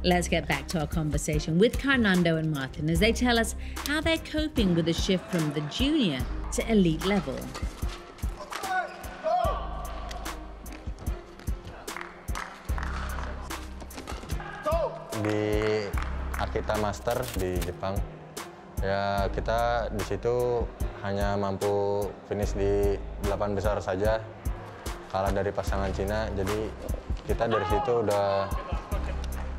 Let's get back to our conversation with Carnando and Martin as they tell us how they're coping with the shift from the junior to elite level. Di Akita Master di Jepang, ya kita di situ hanya mampu finish di 8 besar saja, kalah dari pasangan Cina. Jadi kita dari situ udah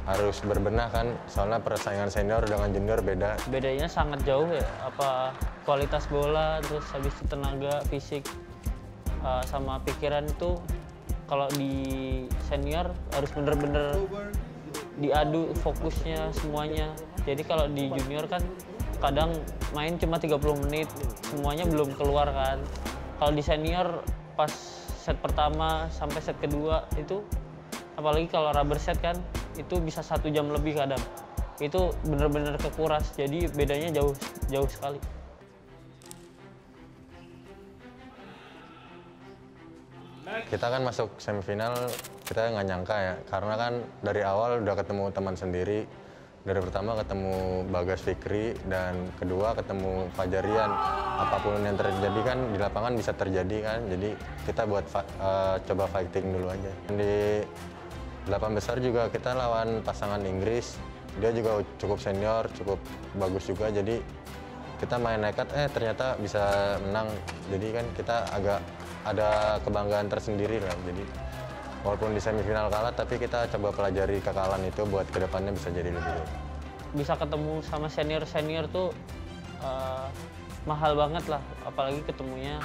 harus berbenah kan, soalnya persaingan senior dengan junior beda. Bedanya sangat jauh ya, apa kualitas bola, terus habis itu tenaga, fisik, sama pikiran itu. Kalau di senior harus bener-bener diadu fokusnya semuanya. Jadi kalau di junior kan kadang main cuma 30 menit, semuanya belum keluar kan. Kalau di senior pas set pertama sampai set kedua itu, apalagi kalau rubber set kan, itu bisa 1 jam lebih kadang. Itu bener-bener kekuras, jadi bedanya jauh sekali. Kita kan masuk semifinal, kita nggak nyangka ya, karena kan dari awal udah ketemu teman sendiri. Dari pertama ketemu Bagas Fikri, dan kedua ketemu Fajarian. Apapun yang terjadi kan di lapangan bisa terjadi kan, jadi kita buat coba fighting dulu aja. Di 8 besar juga kita lawan pasangan Inggris, dia juga cukup senior, cukup bagus juga, jadi kita main nekat, ternyata bisa menang. Jadi kan kita agak ada kebanggaan tersendiri lah, jadi walaupun di semifinal kalah, tapi kita coba pelajari kekalahan itu buat kedepannya bisa jadi lebih baik. Bisa ketemu sama senior-senior tuh mahal banget lah. Apalagi ketemunya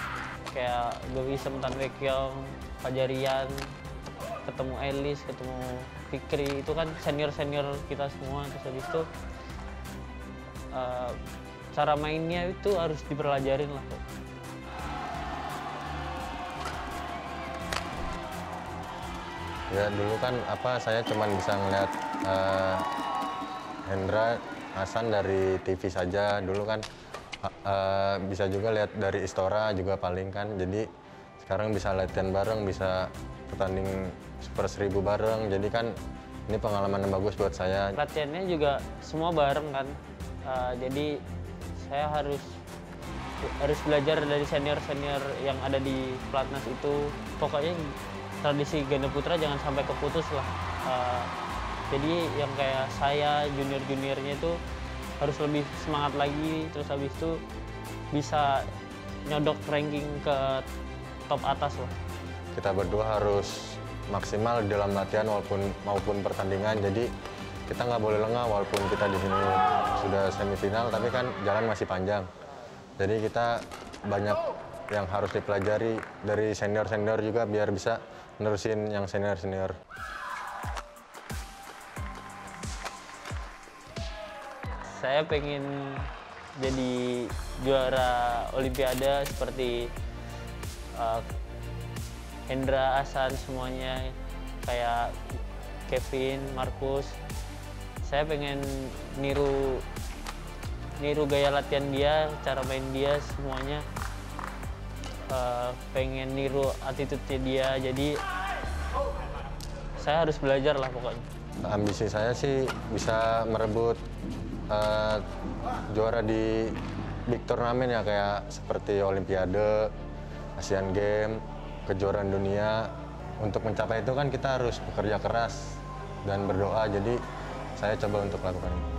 kayak Gwisem, Tanwee Kiong, Fajarian, ketemu Alice, ketemu Fikri. Itu kan senior-senior kita semua. Terus habis itu cara mainnya itu harus dipelajarin lah. Ya dulu kan apa saya cuma bisa ngeliat Hendra, Hasan dari TV saja. Dulu kan bisa juga lihat dari Istora juga paling kan. Jadi sekarang bisa latihan bareng, bisa pertanding Super 1000 bareng. Jadi kan ini pengalaman yang bagus buat saya. Latihannya juga semua bareng kan. Jadi saya harus belajar dari senior-senior yang ada di Pelatnas itu. Pokoknya tradisi ganda putra jangan sampai keputus lah. Jadi yang kayak saya, junior-juniornya itu harus lebih semangat lagi, terus habis itu bisa nyodok ranking ke top atas lah. Kita berdua harus maksimal dalam latihan maupun pertandingan, jadi kita nggak boleh lengah walaupun kita di sini sudah semifinal, tapi kan jalan masih panjang. Jadi kita banyak yang harus dipelajari dari senior-senior juga biar bisa nerusin yang senior-senior. Saya pengen jadi juara Olimpiade seperti Hendra, Hasan semuanya, kayak Kevin, Markus. Saya pengen niru gaya latihan dia, cara main dia semuanya. Pengen niru attitude-nya dia, jadi saya harus belajar lah pokoknya. Ambisi saya sih bisa merebut juara di big turnamen ya, kayak seperti Olimpiade, ASEAN Games, kejuaraan dunia. Untuk mencapai itu kan kita harus bekerja keras dan berdoa, jadi saya coba untuk lakukan itu.